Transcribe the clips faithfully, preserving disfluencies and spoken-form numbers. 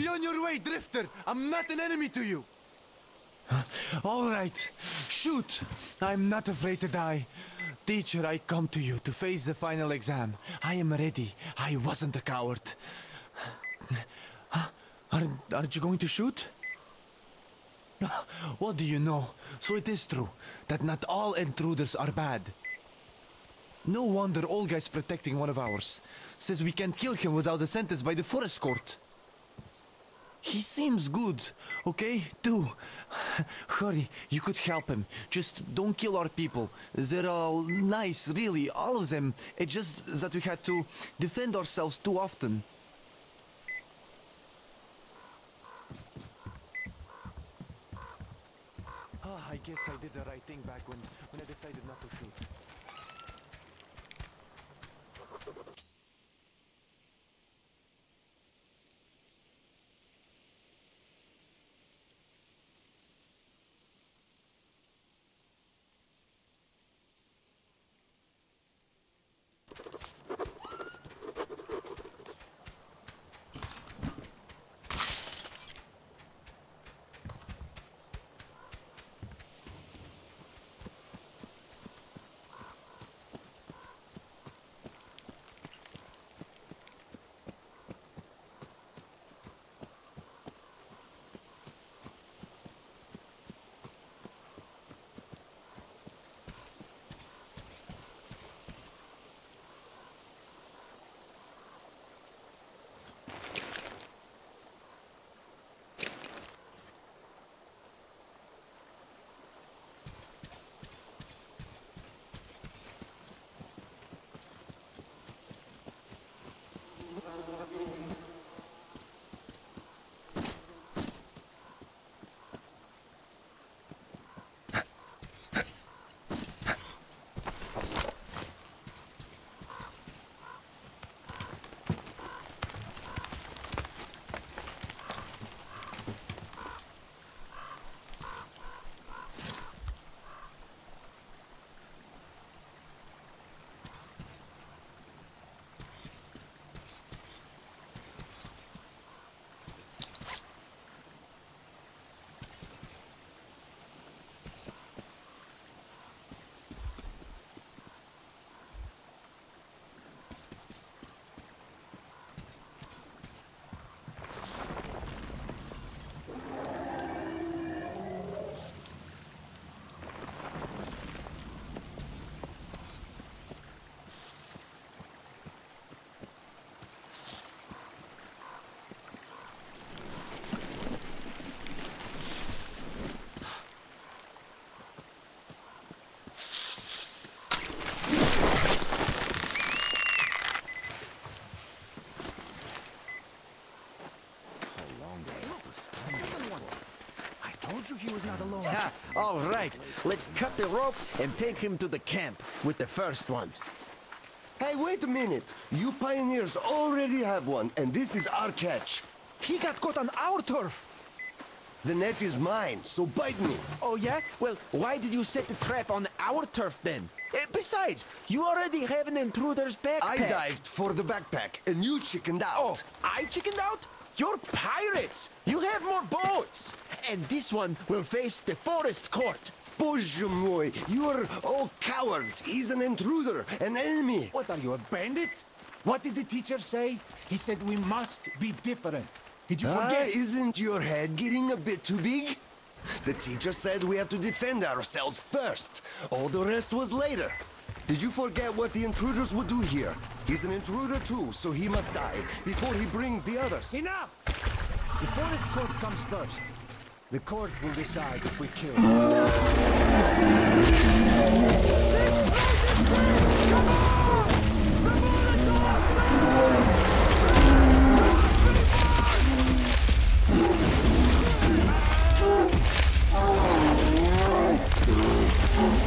Be on your way, Drifter! I'm not an enemy to you! All right, shoot! I'm not afraid to die. Teacher, I come to you to face the final exam. I am ready. I wasn't a coward. Aren't, aren't you going to shoot? What do you know? So it is true that not all intruders are bad. No wonder Olga is protecting one of ours. Says we can't kill him without a sentence by the forest court. He seems good, okay? Do. Hurry, you could help him. Just don't kill our people. They're all nice, really, all of them. It's just that we had to defend ourselves too often. Ah, I guess I did the right thing back when, when I decided not to shoot. He was not alone. Ha! All right, let's cut the rope and take him to the camp with the first one. Hey, wait a minute. You pioneers already have one, and this is our catch. He got caught on our turf. The net is mine, so bite me. Oh, yeah? Well, why did you set the trap on our turf then? Uh, besides, you already have an intruder's backpack. I dived for the backpack, and you chickened out. Oh, I chickened out? You're pirates! You have more boats! And this one will face the forest court! Боже мой! You're all cowards! He's an intruder, an enemy! What are you, a bandit? What did the teacher say? He said we must be different. Did you forget? Ah, isn't your head getting a bit too big? The teacher said we have to defend ourselves first. All the rest was later. Did you forget what the intruders would do here? He's an intruder too, so he must die before he brings the others. Enough! The forest court comes first. The court will decide if we kill him. Come on! The Molotov!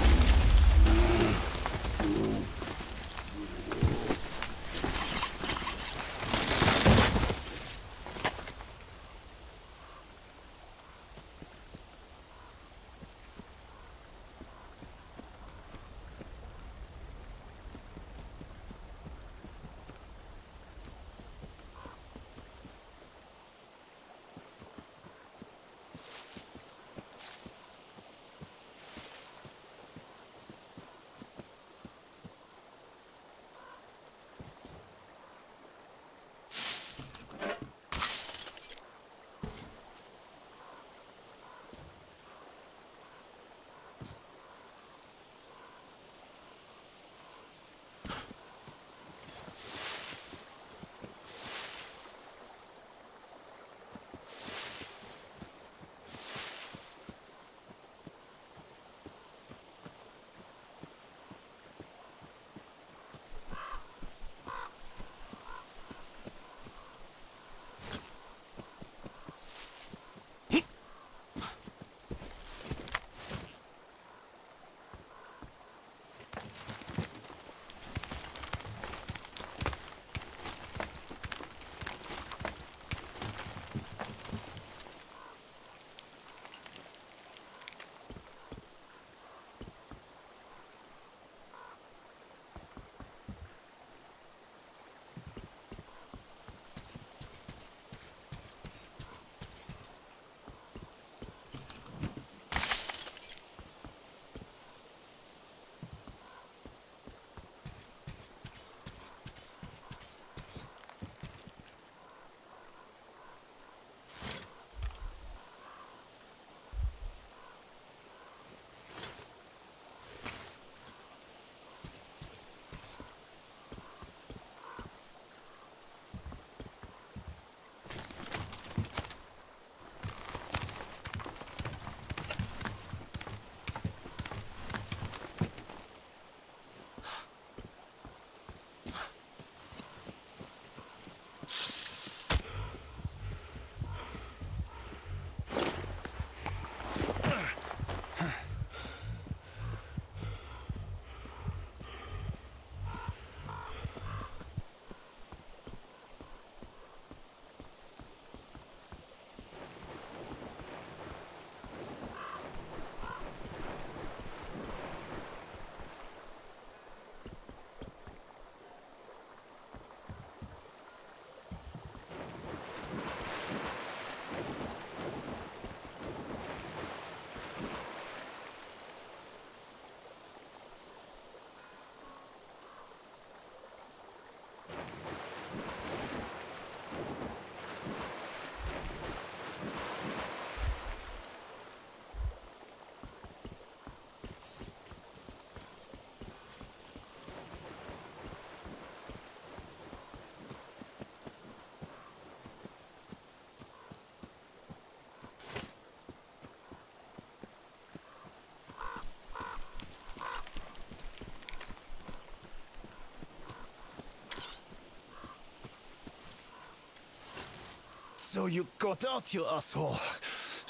So you got out, you asshole.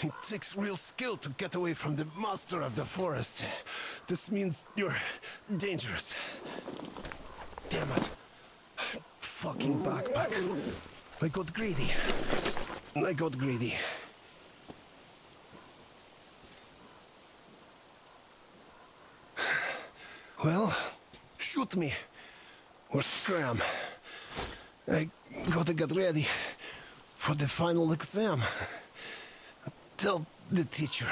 It takes real skill to get away from the master of the forest. This means you're dangerous. Damn it. Fucking backpack. I got greedy. I got greedy. Well, shoot me. Or scram. I gotta get ready for the final exam. Tell the teacher.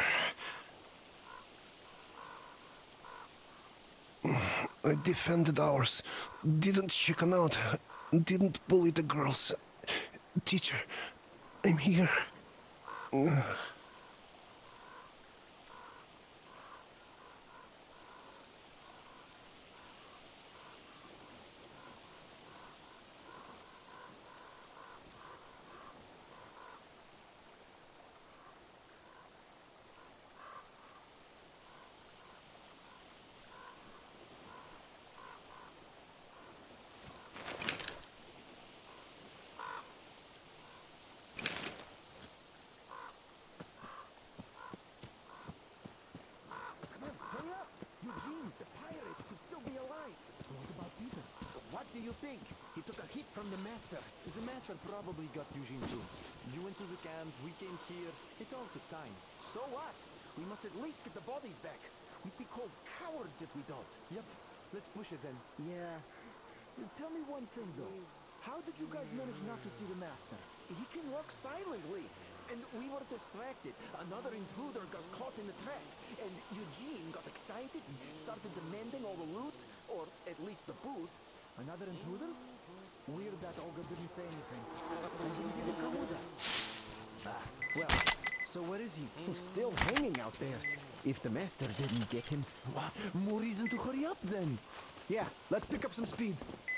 I defended ours. Didn't chicken out. Didn't bully the girls. Teacher, I'm here. Ugh. Probably got Eugene too. You went to the camp, we came here. It all took time. So what? We must at least get the bodies back. We'd be called cowards if we don't. Yep. Let's push it then. Yeah. Tell me one thing though. How did you guys manage not to see the master? He can walk silently. And we were distracted. Another intruder got caught in the trap. And Eugene got excited and started demanding all the loot, or at least the boots. Another intruder? Weird that Olga didn't say anything. And he didn't come with us. Ah, well, so where is he? He's still hanging out there. If the master didn't get him, what more reason to hurry up then? Yeah, let's pick up some speed.